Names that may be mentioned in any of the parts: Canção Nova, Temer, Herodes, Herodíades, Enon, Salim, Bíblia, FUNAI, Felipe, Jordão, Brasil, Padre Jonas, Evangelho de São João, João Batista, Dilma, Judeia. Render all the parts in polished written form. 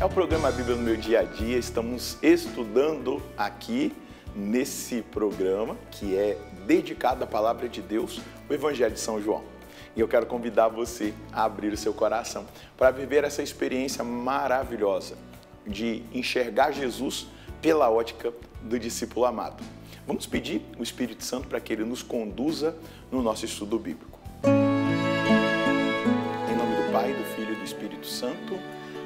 É o programa Bíblia no Meu Dia a Dia. Estamos estudando aqui nesse programa que é dedicado à Palavra de Deus, o Evangelho de São João. E eu quero convidar você a abrir o seu coração para viver essa experiência maravilhosa de enxergar Jesus pela ótica do discípulo amado. Vamos pedir o Espírito Santo para que ele nos conduza no nosso estudo bíblico. Em nome do Pai, do Filho e do Espírito Santo.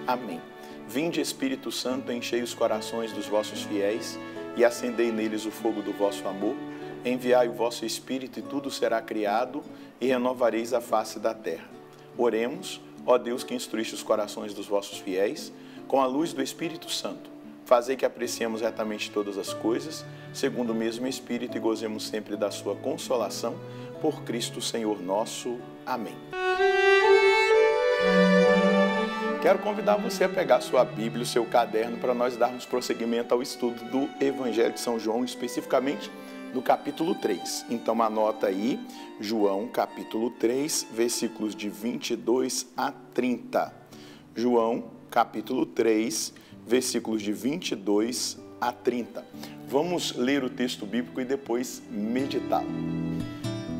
Amém. Vinde, Espírito Santo, enchei os corações dos vossos fiéis e acendei neles o fogo do vosso amor. Enviai o vosso Espírito e tudo será criado e renovareis a face da terra. Oremos, ó Deus que instruíste os corações dos vossos fiéis, com a luz do Espírito Santo. Fazei que apreciemos retamente todas as coisas, segundo o mesmo Espírito, e gozemos sempre da sua consolação. Por Cristo, Senhor nosso. Amém. Quero convidar você a pegar sua Bíblia, o seu caderno, para nós darmos prosseguimento ao estudo do Evangelho de São João, especificamente no capítulo 3. Então, anota aí, João, capítulo 3, versículos de 22 a 30. João, capítulo 3, versículos de 22 a 30. Vamos ler o texto bíblico e depois meditá-lo.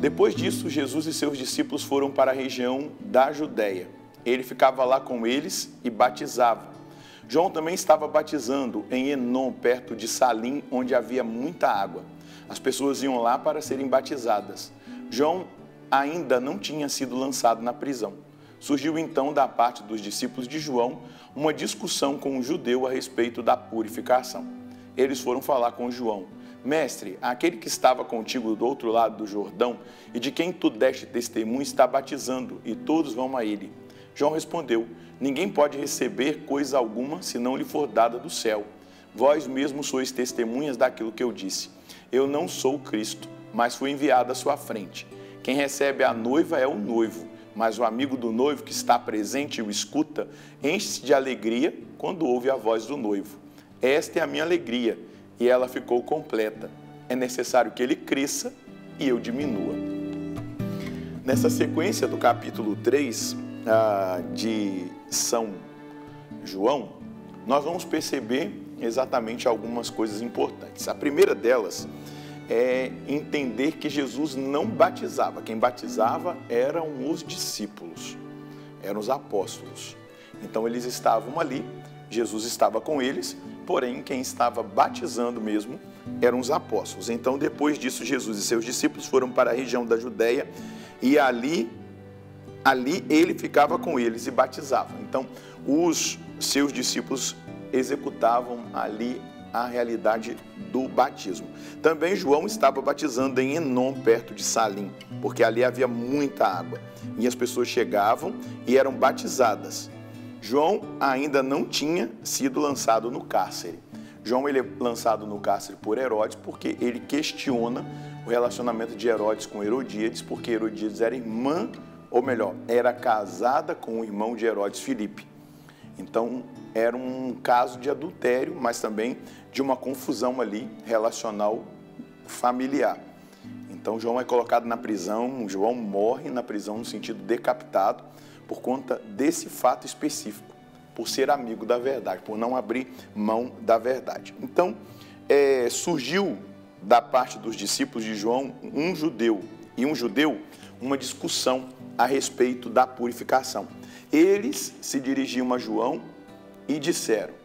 Depois disso, Jesus e seus discípulos foram para a região da Judeia. Ele ficava lá com eles e batizava. João também estava batizando em Enon, perto de Salim, onde havia muita água. As pessoas iam lá para serem batizadas. João ainda não tinha sido lançado na prisão. Surgiu então da parte dos discípulos de João uma discussão com um judeu a respeito da purificação. Eles foram falar com João. Mestre, aquele que estava contigo do outro lado do Jordão e de quem tu deste testemunho está batizando e todos vão a ele. João respondeu, ninguém pode receber coisa alguma se não lhe for dada do céu. Vós mesmos sois testemunhas daquilo que eu disse. Eu não sou Cristo, mas fui enviado à sua frente. Quem recebe a noiva é o noivo, mas o amigo do noivo que está presente e o escuta, enche-se de alegria quando ouve a voz do noivo. Esta é a minha alegria, e ela ficou completa. É necessário que ele cresça e eu diminua. Nessa sequência do capítulo 3... de São João, nós vamos perceber exatamente algumas coisas importantes. A primeira delas é entender que Jesus não batizava. Quem batizava eram os discípulos, eram os apóstolos. Então eles estavam ali, Jesus estava com eles, porém quem estava batizando mesmo eram os apóstolos. Então depois disso, Jesus e seus discípulos foram para a região da Judeia e ali ele ficava com eles e batizava. Então, os seus discípulos executavam ali a realidade do batismo. Também João estava batizando em Enon, perto de Salim, porque ali havia muita água. E as pessoas chegavam e eram batizadas. João ainda não tinha sido lançado no cárcere. João ele é lançado no cárcere por Herodes, porque ele questiona o relacionamento de Herodes com Herodíades, porque Herodíades era irmã, ou melhor, era casada com o irmão de Herodes, Felipe. Então, era um caso de adultério, mas também de uma confusão ali relacional familiar. Então, João é colocado na prisão, João morre na prisão no sentido decapitado por conta desse fato específico, por ser amigo da verdade, por não abrir mão da verdade. Então, surgiu da parte dos discípulos de João uma discussão a respeito da purificação. Eles se dirigiam a João e disseram,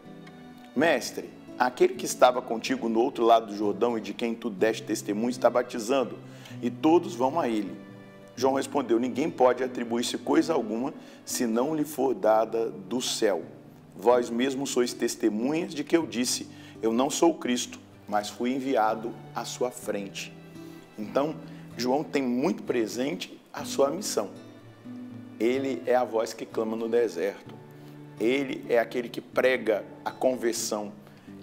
Mestre, aquele que estava contigo no outro lado do Jordão e de quem tu deste testemunho está batizando, e todos vão a ele. João respondeu, ninguém pode atribuir-se coisa alguma, se não lhe for dada do céu. Vós mesmos sois testemunhas de que eu disse, eu não sou Cristo, mas fui enviado à sua frente. Então, João tem muito presente a sua missão. Ele é a voz que clama no deserto. Ele é aquele que prega a conversão,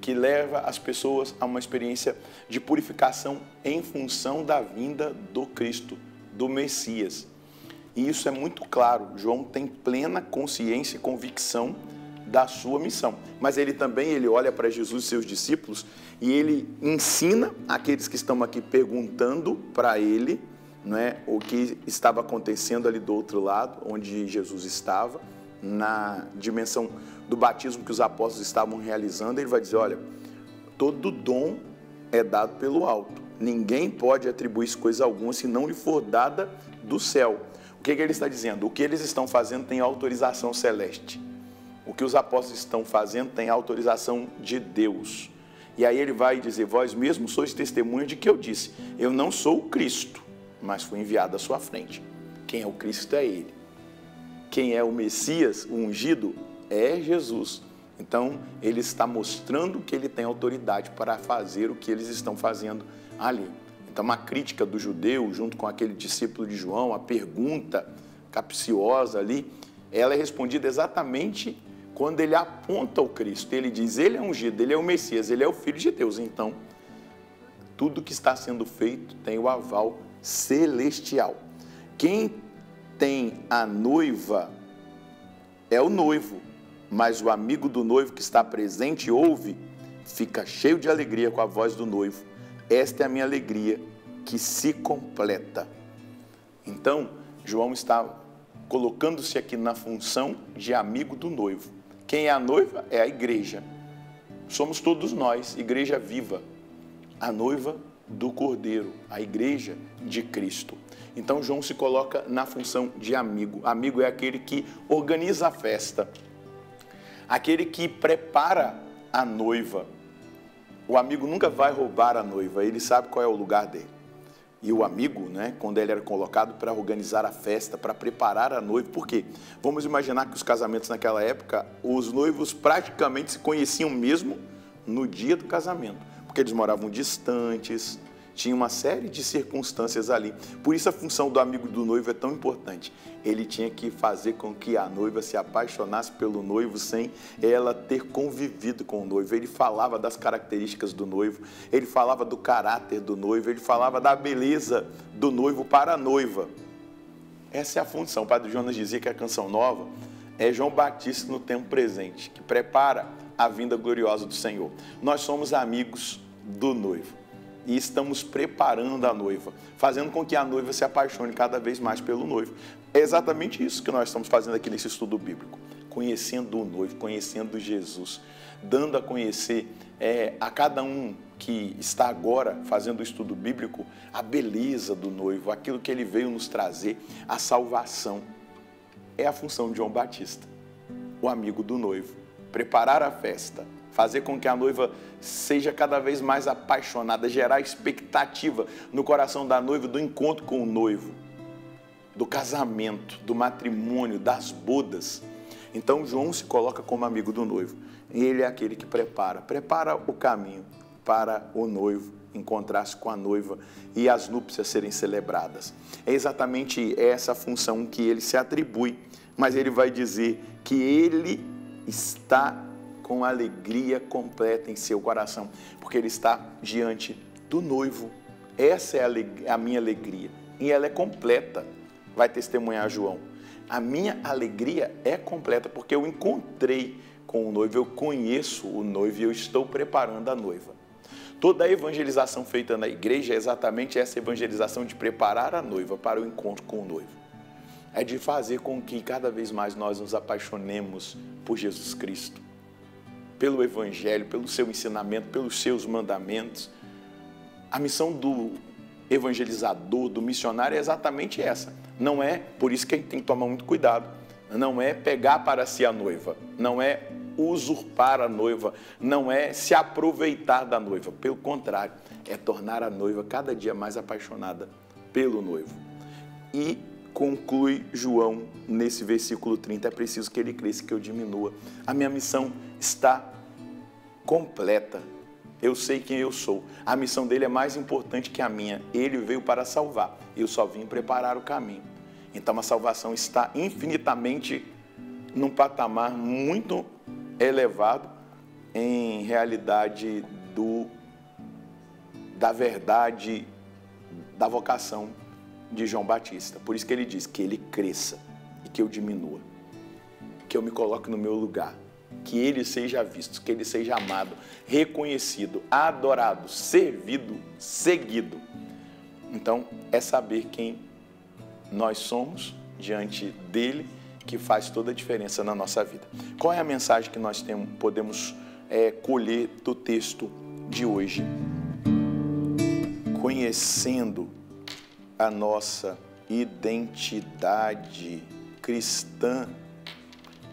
que leva as pessoas a uma experiência de purificação em função da vinda do Cristo, do Messias. E isso é muito claro. João tem plena consciência e convicção da sua missão. Mas ele também olha para Jesus e seus discípulos e ele ensina aqueles que estão aqui perguntando para ele, né, o que estava acontecendo ali do outro lado, onde Jesus estava, na dimensão do batismo que os apóstolos estavam realizando, ele vai dizer, olha, todo dom é dado pelo alto, ninguém pode atribuir-se coisa alguma se não lhe for dada do céu. O que ele está dizendo? O que eles estão fazendo tem autorização celeste, o que os apóstolos estão fazendo tem autorização de Deus. E aí ele vai dizer, vós mesmos sois testemunhas de que eu disse, eu não sou o Cristo, mas fui enviado à sua frente. Quem é o Cristo é ele. Quem é o Messias, o ungido, é Jesus. Então, ele está mostrando que ele tem autoridade para fazer o que eles estão fazendo ali. Então, uma crítica do judeu, junto com aquele discípulo de João, a pergunta capciosa ali, ela é respondida exatamente quando ele aponta o Cristo. Ele diz, ele é ungido, ele é o Messias, ele é o Filho de Deus. Então, tudo que está sendo feito tem o aval celestial. Quem tem a noiva é o noivo, mas o amigo do noivo que está presente e ouve, fica cheio de alegria com a voz do noivo. Esta é a minha alegria que se completa. Então, João está colocando-se aqui na função de amigo do noivo. Quem é a noiva é a igreja. Somos todos nós, igreja viva, a noiva do Cordeiro, a igreja de Cristo. Então João se coloca na função de amigo. Amigo é aquele que organiza a festa, aquele que prepara a noiva. O amigo nunca vai roubar a noiva, ele sabe qual é o lugar dele. E o amigo, né, quando ele era colocado para organizar a festa, para preparar a noiva, por quê? Vamos imaginar que os casamentos naquela época, os noivos praticamente se conheciam mesmo no dia do casamento, porque eles moravam distantes, tinha uma série de circunstâncias ali. Por isso a função do amigo do noivo é tão importante. Ele tinha que fazer com que a noiva se apaixonasse pelo noivo sem ela ter convivido com o noivo. Ele falava das características do noivo, ele falava do caráter do noivo, ele falava da beleza do noivo para a noiva. Essa é a função. O Padre Jonas dizia que a Canção Nova é João Batista no tempo presente, que prepara a vinda gloriosa do Senhor. Nós somos amigos do noivo e estamos preparando a noiva, fazendo com que a noiva se apaixone cada vez mais pelo noivo. É exatamente isso que nós estamos fazendo aqui nesse estudo bíblico, conhecendo o noivo, conhecendo Jesus, dando a conhecer a cada um que está agora fazendo o estudo bíblico, a beleza do noivo, aquilo que ele veio nos trazer, a salvação. É a função de João Batista, o amigo do noivo, preparar a festa, fazer com que a noiva seja cada vez mais apaixonada, gerar expectativa no coração da noiva, do encontro com o noivo, do casamento, do matrimônio, das bodas. Então, João se coloca como amigo do noivo. Ele é aquele que prepara o caminho para o noivo encontrar-se com a noiva e as núpcias serem celebradas. É exatamente essa função que ele se atribui, mas ele vai dizer que ele está com alegria completa em seu coração, porque ele está diante do noivo. Essa é a minha alegria, e ela é completa, vai testemunhar João. A minha alegria é completa, porque eu encontrei com o noivo, eu conheço o noivo e eu estou preparando a noiva. Toda a evangelização feita na igreja é exatamente essa evangelização de preparar a noiva para o encontro com o noivo. É de fazer com que cada vez mais nós nos apaixonemos por Jesus Cristo, pelo Evangelho, pelo seu ensinamento, pelos seus mandamentos. A missão do evangelizador, do missionário é exatamente essa. Não é, por isso que a gente tem que tomar muito cuidado, não é pegar para si a noiva, não é usurpar a noiva, não é se aproveitar da noiva. Pelo contrário, é tornar a noiva cada dia mais apaixonada pelo noivo. E conclui João nesse versículo 30, é preciso que ele cresça, que eu diminua. A minha missão está completa, eu sei quem eu sou, a missão dele é mais importante que a minha, ele veio para salvar, eu só vim preparar o caminho. Então a salvação está infinitamente num patamar muito elevado em realidade da verdade, da vocação de João Batista. Por isso que ele diz que ele cresça e que eu diminua, que eu me coloque no meu lugar, que ele seja visto, que ele seja amado, reconhecido, adorado, servido, seguido. Então é saber quem nós somos diante dele que faz toda a diferença na nossa vida. Qual é a mensagem que nós podemos colher do texto de hoje? Conhecendo a nossa identidade cristã,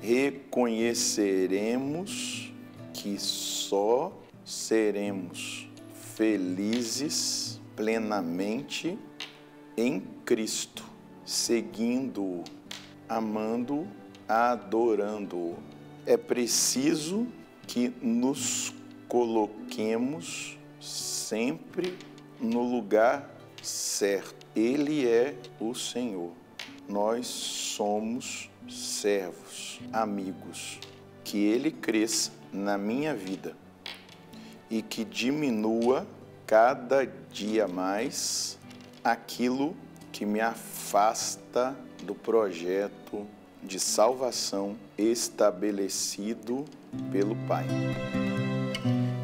reconheceremos que só seremos felizes plenamente em Cristo, seguindo-o, amando-o, adorando-o. É preciso que nos coloquemos sempre no lugar certo. Ele é o Senhor. Nós somos servos, amigos. Que Ele cresça na minha vida e que diminua cada dia mais aquilo que me afasta do projeto de salvação estabelecido pelo Pai.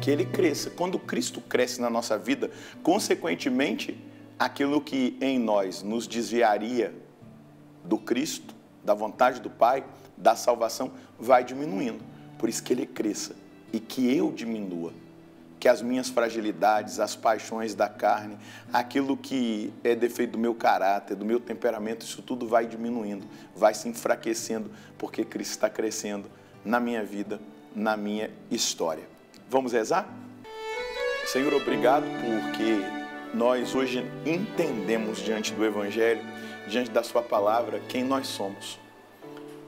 Que Ele cresça. Quando Cristo cresce na nossa vida, consequentemente, aquilo que em nós nos desviaria do Cristo, da vontade do Pai, da salvação, vai diminuindo. Por isso que Ele cresça e que eu diminua. Que as minhas fragilidades, as paixões da carne, aquilo que é defeito do meu caráter, do meu temperamento, isso tudo vai diminuindo, vai se enfraquecendo, porque Cristo está crescendo na minha vida, na minha história. Vamos rezar? Senhor, obrigado porque nós hoje entendemos diante do Evangelho, diante da Sua Palavra, quem nós somos.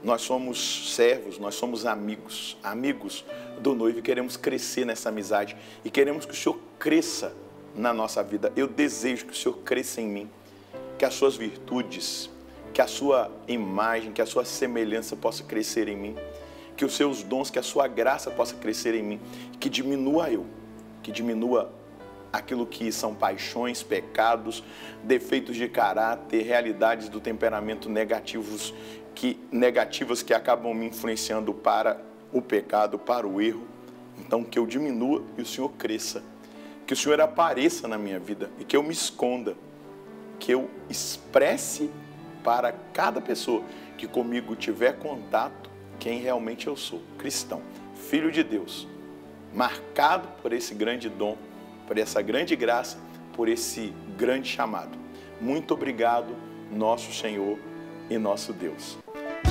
Nós somos servos, nós somos amigos, amigos do noivo, e queremos crescer nessa amizade e queremos que o Senhor cresça na nossa vida. Eu desejo que o Senhor cresça em mim, que as Suas virtudes, que a Sua imagem, que a Sua semelhança possa crescer em mim, que os Seus dons, que a Sua graça possa crescer em mim, que diminua eu, que diminua aquilo que são paixões, pecados, defeitos de caráter, realidades do temperamento negativas que acabam me influenciando para o pecado, para o erro. Então, que eu diminua e o Senhor cresça. Que o Senhor apareça na minha vida e que eu me esconda. Que eu expresse para cada pessoa que comigo tiver contato quem realmente eu sou. Cristão, filho de Deus, marcado por esse grande dom, por essa grande graça, por esse grande chamado. Muito obrigado, nosso Senhor e nosso Deus.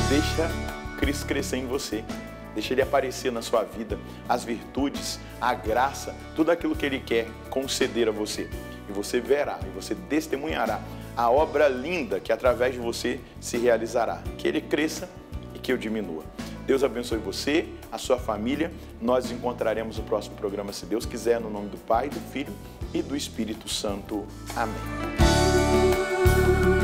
Deixa Cristo crescer em você, deixa Ele aparecer na sua vida, as virtudes, a graça, tudo aquilo que Ele quer conceder a você. E você verá, e você testemunhará a obra linda que através de você se realizará. Que Ele cresça e que eu diminua. Deus abençoe você, a sua família. Nós nos encontraremos no próximo programa, se Deus quiser, no nome do Pai, do Filho e do Espírito Santo. Amém.